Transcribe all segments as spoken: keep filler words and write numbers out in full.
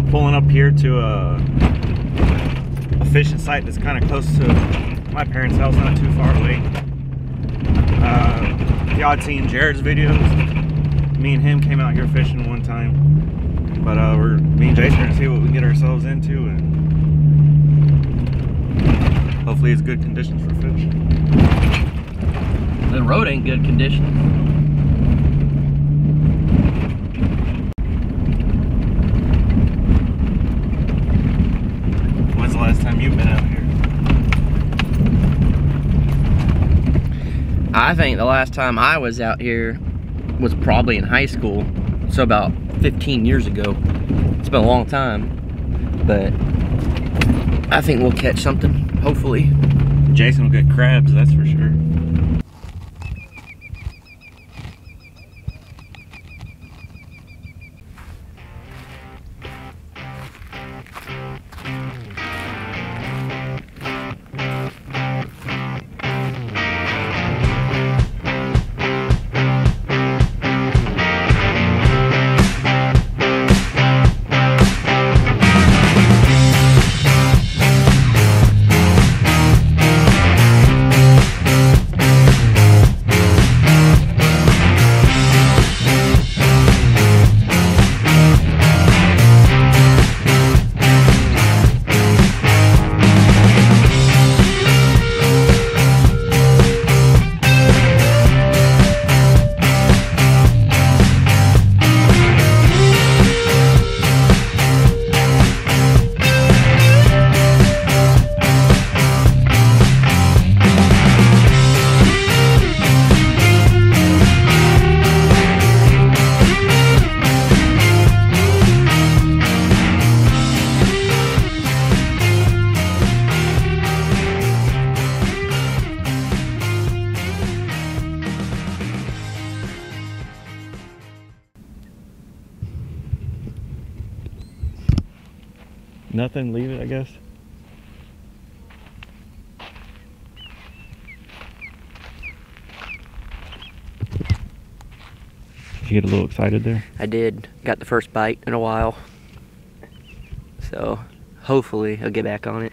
we're pulling up here to a, a fishing site that's kind of close to my parents' house, not too far away. Uh, y'all seen Jared's videos? Me and him came out here fishing one time, but uh, we're me and Jason are gonna see what we can get ourselves into, and hopefully it's good conditions for fish. The road ain't good conditions. Last time you've been out here? I think the last time I was out here was probably in high school, so about fifteen years ago. It's been a long time, but I think we'll catch something, hopefully. Jason will get crabs, that's for sure. Nothing, leave it, I guess. Did you get a little excited there? I did. Got the first bite in a while. So hopefully I'll get back on it.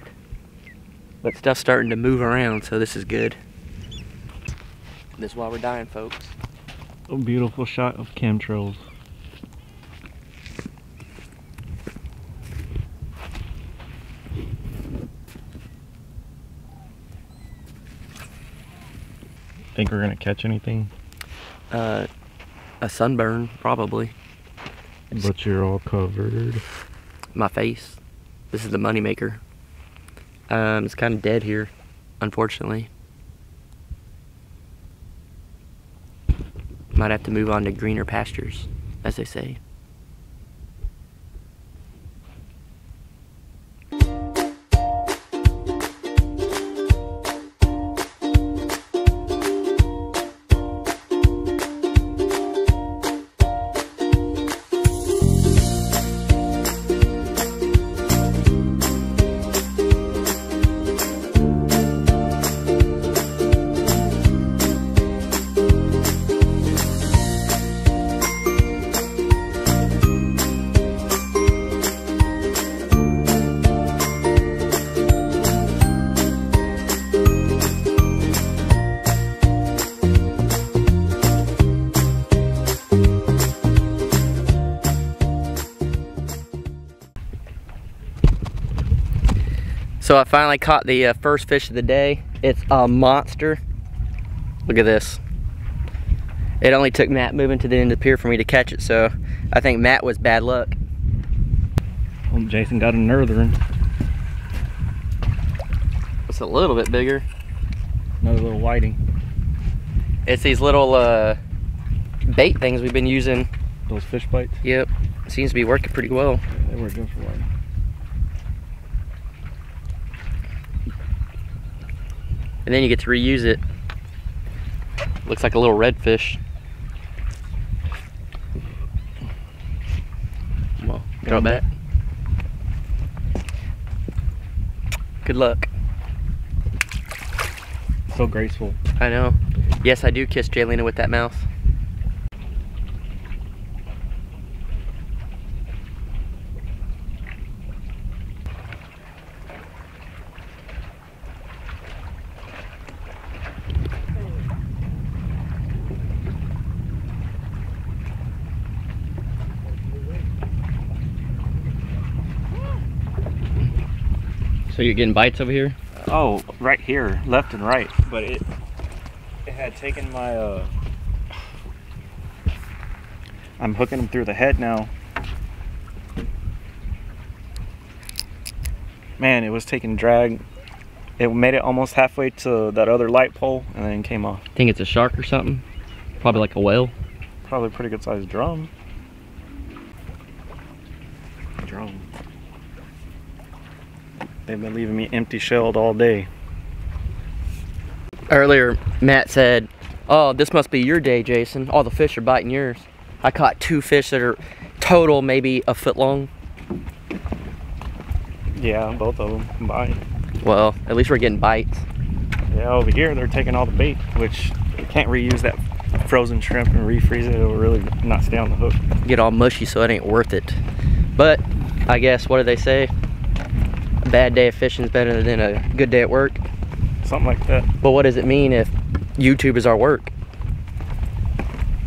But stuff's starting to move around, so this is good. This is why we're dying, folks. A beautiful shot of chemtrails. Think we're gonna catch anything? Uh, a sunburn, probably. But you're all covered. My face. This is the moneymaker. Um, it's kind of dead here, unfortunately. Might have to move on to greener pastures, as they say. So I finally caught the uh, first fish of the day. It's a monster. Look at this. It only took Matt moving to the end of the pier for me to catch it, so I think Matt was bad luck. Well, Jason got a northern. It's a little bit bigger. Another little whiting. It's these little uh, bait things we've been using. Those fish bites? Yep. Seems to be working pretty well. Yeah, they were good for whiting. And then you get to reuse it. Looks like a little redfish. Well, throw it back. Good luck. So graceful. I know. Yes, I do kiss Jaylena with that mouth. So you're getting bites over here? Oh, right here, left and right. But it, it had taken my, uh, I'm hooking them through the head now. Man, it was taking drag. It made it almost halfway to that other light pole and then came off. Think it's a shark or something? Probably like a whale? Probably a pretty good sized drum. Drum. They've been leaving me empty shelled all day. Earlier, Matt said, oh, this must be your day, Jason. All the fish are biting yours. I caught two fish that are total maybe a foot long. Yeah, both of them combined. Well, at least we're getting bites. Yeah, over here they're taking all the bait, which you can't reuse that frozen shrimp and refreeze it. It'll really not stay on the hook. Get all mushy, so it ain't worth it. But I guess, what do they say? A bad day of fishing is better than a good day at work. Something like that. But what does it mean if YouTube is our work?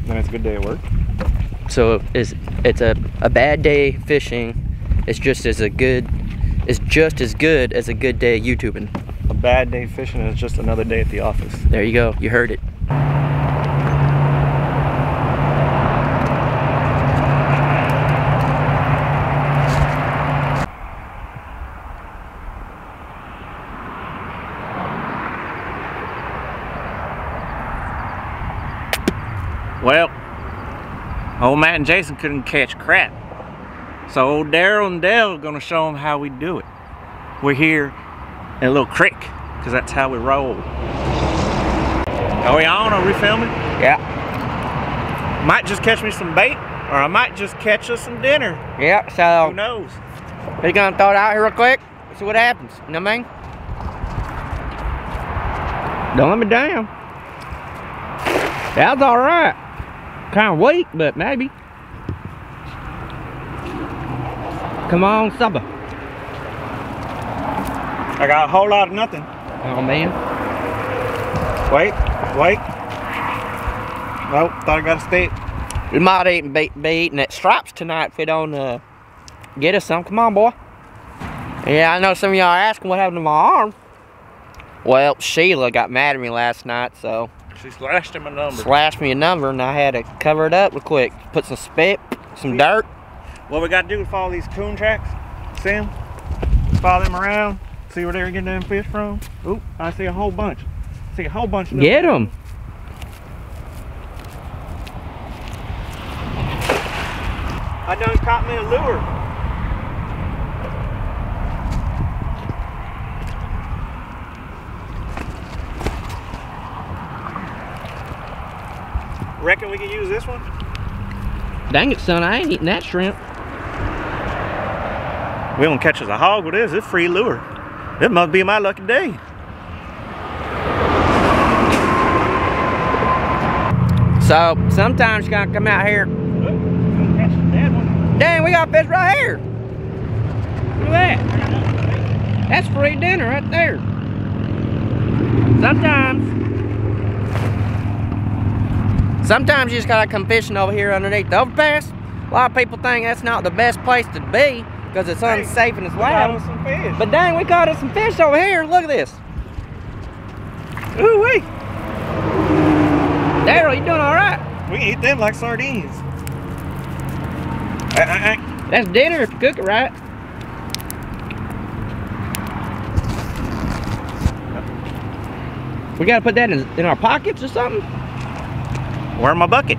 Then it's a good day at work. So it's, it's a, a bad day fishing. It's just as a good. It's just as good as a good day YouTubing. A bad day fishing is just another day at the office. There you go. You heard it. Well, old Matt and Jason couldn't catch crap. So old Daryl and Dale are gonna show them how we do it. We're here in a little creek, because that's how we roll. Are we on? Are we filming? Yeah. Might just catch me some bait, or I might just catch us some dinner. Yeah, so. Who knows? He's gonna throw it out here real quick, see what happens. You know what I mean? Don't let me down. That's all right. Kind of weak, but maybe. Come on, supper. I got a whole lot of nothing. Oh, man. Wait, wait. Nope, thought I got a steak. We might even be, be eating at Stripes tonight if we don't uh, get us some. Come on, boy. Yeah, I know some of y'all are asking what happened to my arm. Well, Sheila got mad at me last night, so. She slashed him a number. Slashed me a number, and I had to cover it up real quick. Put some spit, some dirt. What we gotta do is follow these coon tracks, see them, follow them around, see where they're getting them fish from. Oop, I see a whole bunch. See a whole bunch of them. Get them. I done caught me a lure. Reckon we can use this one? Dang it, son, I ain't eating that shrimp. We don't catch as a hog with this. It's free lure. This must be my lucky day. So sometimes you gotta come out here. Dang, we got fish right here. Look at that. That's free dinner right there. Sometimes, sometimes you just gotta come fishing over here underneath the overpass. A lot of people think that's not the best place to be, because it's unsafe and it's loud. But dang, we caught us some fish over here. Look at this. Ooh wee. Daryl, you doing all right? We can eat them like sardines. Uh, uh, uh. That's dinner if you cook it right. We gotta put that in, in our pockets or something. Where's my bucket?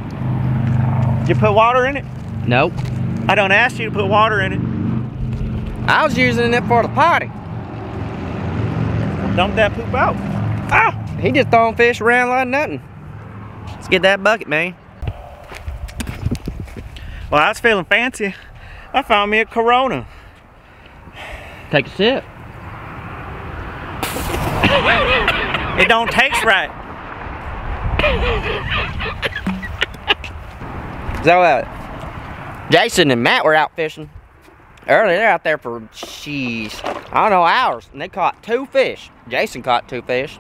You put water in it? Nope. I don't ask you to put water in it. I was using it for the potty. Well, dump that poop out. Ah! He just throwing fish around like nothing. Let's get that bucket, man. Well, I was feeling fancy. I found me a Corona. Take a sip. It don't taste right. So, uh, Jason and Matt were out fishing. Earlier, they're out there for, jeez, I don't know, hours, and they caught two fish. Jason caught two fish.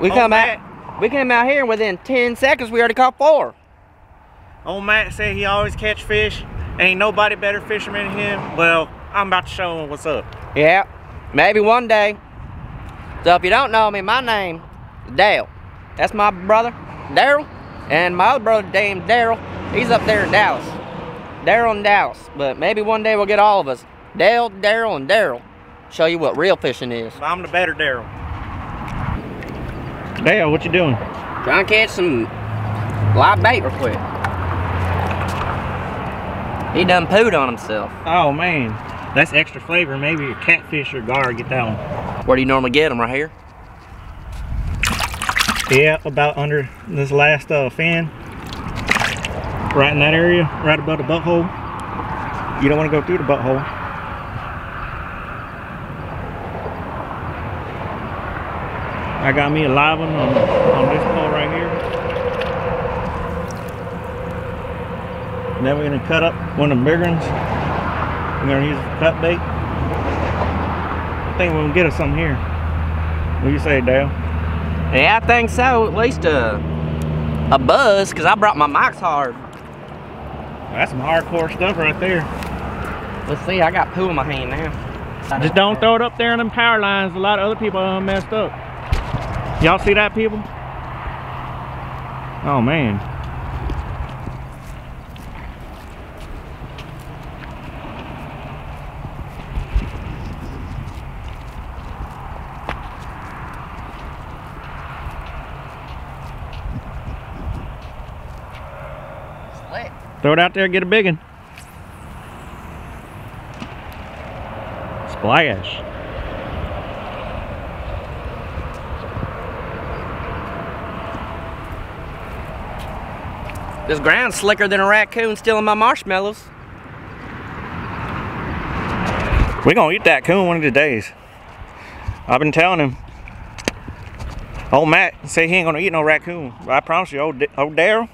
We come out, we came out here, and within ten seconds, we already caught four. Old Matt said he always catch fish. Ain't nobody better fisherman than him. Well, I'm about to show him what's up. Yeah, Maybe one day. So if you don't know me, my name is Dale. That's my brother, Daryl. And my other brother named Daryl, he's up there in Dallas. Daryl in Dallas. But maybe one day we'll get all of us. Dale, Daryl, and Daryl. Show you what real fishing is. I'm the better Daryl. Dale, what you doing? Trying to catch some live bait real quick. He done pooed on himself. Oh man, that's extra flavor. Maybe your catfish or gar, get that one. Where do you normally get them? Right here? Yeah, about under this last uh, fin. Right in that area, right above the butthole. You don't want to go through the butthole. I got me a live one on, on this pole right here. And then we're going to cut up one of the bigger ones. We're going to use a cut bait. I think we'll get us some here. What do you say, Dale? Yeah, I think so. At least a, a buzz, because I brought my mics hard. That's some hardcore stuff right there. Let's see, I got poo in my hand now. Just don't throw it up there in them power lines. A lot of other people are messed up. Y'all see that, people? Oh, man. Throw it out there and get a big one. Splash. This ground's slicker than a raccoon stealing my marshmallows. We're gonna eat that coon one of these days. I've been telling him. Old Matt say he ain't gonna eat no raccoon. But I promise you, old, old Daryl,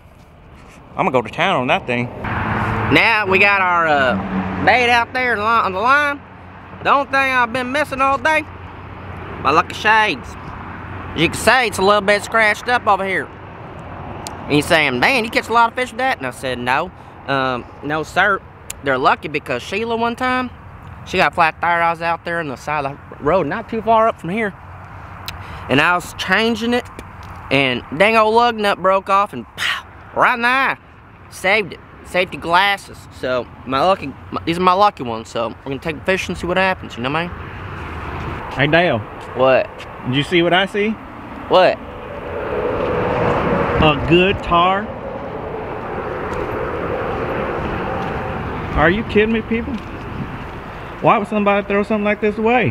I'm gonna go to town on that thing. Now we got our uh, bait out there on the line. The only thing I've been missing all day, my lucky shades. As you can see, it's a little bit scratched up over here. And he's saying, man, you catch a lot of fish with that? And I said, no, um, no sir. They're lucky because Sheila one time, she got flat tire. I was out there on the side of the road, not too far up from here. And I was changing it, and dang old lug nut broke off, and pow, right in the eye. Saved it. Safety glasses. So my lucky, my, these are my lucky ones. So we're gonna take the fish and see what happens. You know what I mean? Hey Dale. What? Did you see what I see? What? A good tar. Are you kidding me, people? Why would somebody throw something like this away?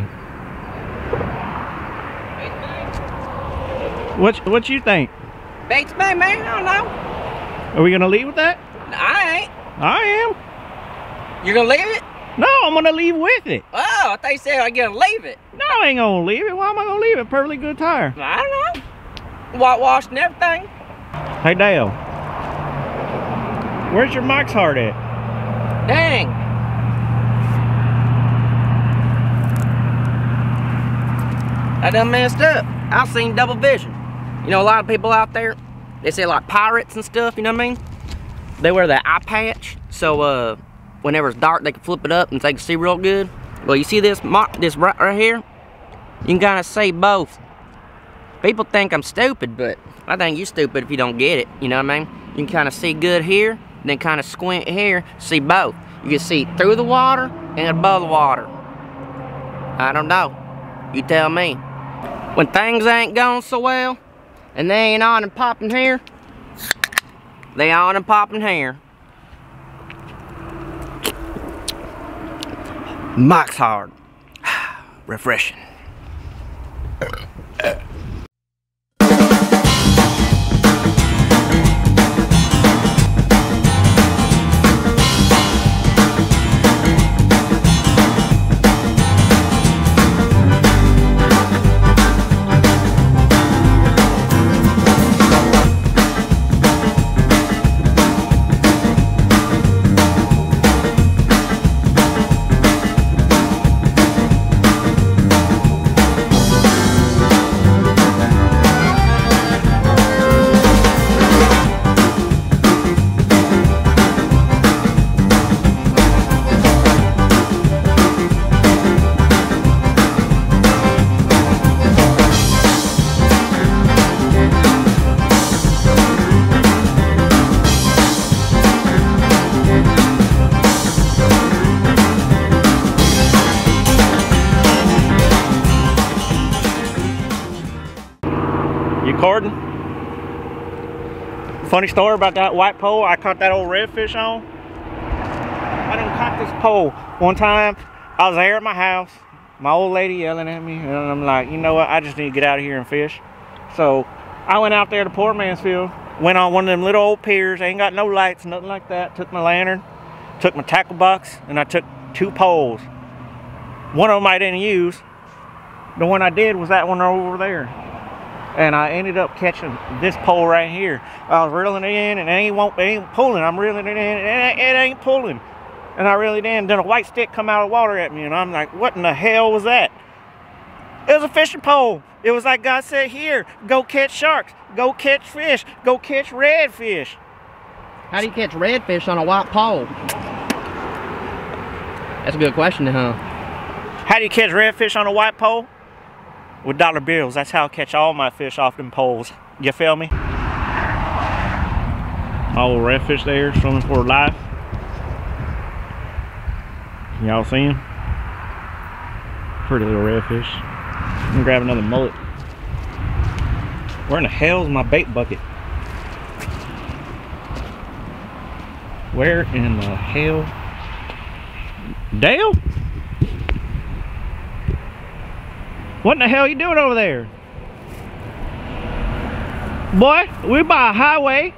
What? What you think? Bates, man, man, I don't know. Are we gonna leave with that? I ain't. I am. You're gonna leave it? No, I'm gonna leave with it. Oh, I thought you said I'm gonna leave it. No, I ain't gonna leave it. Why am I gonna leave it? Perfectly good tire. I don't know. Whitewashed and everything. Hey Dale, where's your mic's heart at? Dang. I done messed up. I've seen double vision. You know, a lot of people out there, they say like pirates and stuff, you know what I mean? They wear that eye patch, so uh, whenever it's dark, they can flip it up and they can see real good. Well, you see this mark, this right, right here? You can kind of see both. People think I'm stupid, but I think you stupid if you don't get it, you know what I mean? You can kind of see good here, then kind of squint here, see both. You can see through the water and above the water. I don't know. You tell me. When things ain't going so well, and they ain't on and popping here, they on and popping here. Mike's hard. Refreshing. recording. Funny story about that white pole I caught that old redfish on. I done caught this pole. One time, I was there at my house, my old lady yelling at me, and I'm like, you know what, I just need to get out of here and fish. So, I went out there to Port Mansfield, went on one of them little old piers, ain't got no lights, nothing like that, took my lantern, took my tackle box, and I took two poles. One of them I didn't use. The one I did was that one over there. And I ended up catching this pole right here. I was reeling it in and it ain't, won't, it ain't pulling. I'm reeling it in and it, it ain't pulling. And I really did. And then a white stick come out of the water at me and I'm like, what in the hell was that? It was a fishing pole. It was like God said, here, go catch sharks, go catch fish, go catch redfish. How do you catch redfish on a white pole? That's a good question, huh? How do you catch redfish on a white pole? With dollar bills. That's how I catch all my fish off them poles. You feel me? All redfish there swimming for life. Y'all see him? Pretty little redfish. I'm gonna grab another mullet. Where in the hell is my bait bucket? Where in the hell? Dale? What in the hell are you doing over there? Boy, we're by a highway.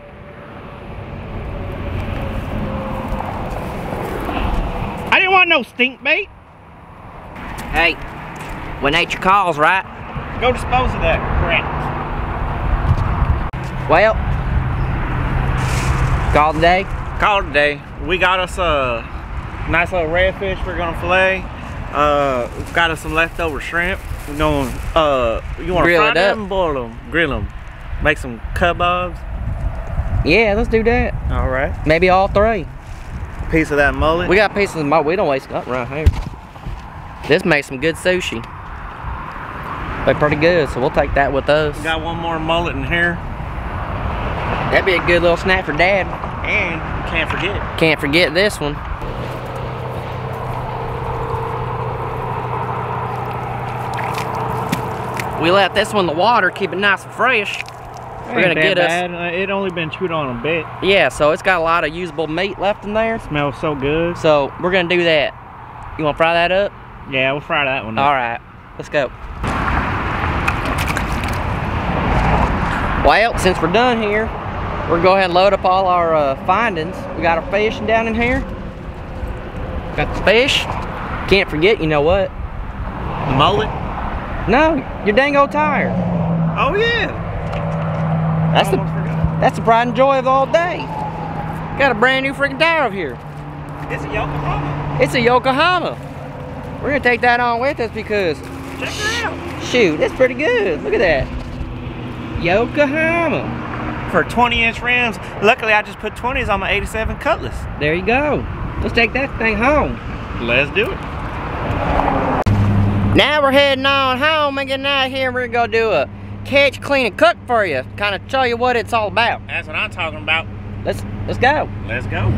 I didn't want no stink bait. Hey, when nature calls, right? Go dispose of that crap. Well, call today. Call today. We got us a nice little redfish we're gonna fillet. Uh, got us some leftover shrimp. We're gonna, uh, you wanna fry them, boil them, grill them, make some kebabs? Yeah, let's do that. All right. Maybe all three. A piece of that mullet. We got pieces of mullet. We don't waste up right here. This makes some good sushi. They're pretty good, so we'll take that with us. We got one more mullet in here. That'd be a good little snack for Dad. And can't forget. Can't forget this one. We left this one in the water, keep it nice and fresh. We're gonna get us. It only been chewed on a bit. Yeah, so it's got a lot of usable meat left in there. It smells so good. So we're gonna do that. You wanna fry that up? Yeah, we'll fry that one up. All right, let's go. Well, since we're done here, we're gonna go ahead and load up all our uh, findings. We got our fish down in here. Got the fish. Can't forget, you know what? The mullet. No, your dang old tire. Oh yeah. That's the that's the pride and joy of the whole day. Got a brand new freaking tire over here. It's a Yokohama. It's a Yokohama. We're gonna take that on with us because check it out. Shoot, that's pretty good. Look at that. Yokohama. For twenty inch rims. Luckily I just put twenties on my eighty-seven Cutlass. There you go. Let's take that thing home. Let's do it. Now we're heading on home and getting out of here. We're gonna do a catch, clean, and cook for you. Kind of show you what it's all about. That's what I'm talking about. Let's let's go. Let's go.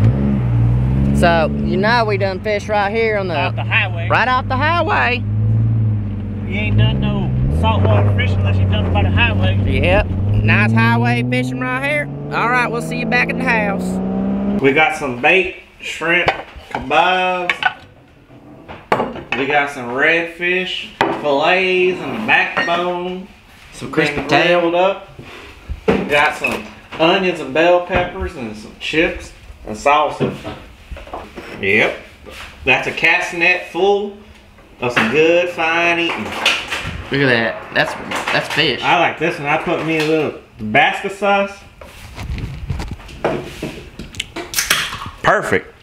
So you know we done fish right here on the off the highway. Right off the highway. You ain't done no saltwater fishing unless you done it by the highway. Yep. Nice highway fishing right here. All right, we'll see you back at the house. We got some bait, shrimp, kebabs. We got some redfish, fillets, and the backbone. Some crispy tailed up. We got some onions and bell peppers and some chips and salsa. Yep. That's a cast net full of some good fine eating. Look at that. That's that's fish. I like this one. I put me a little Tabasco sauce. Perfect.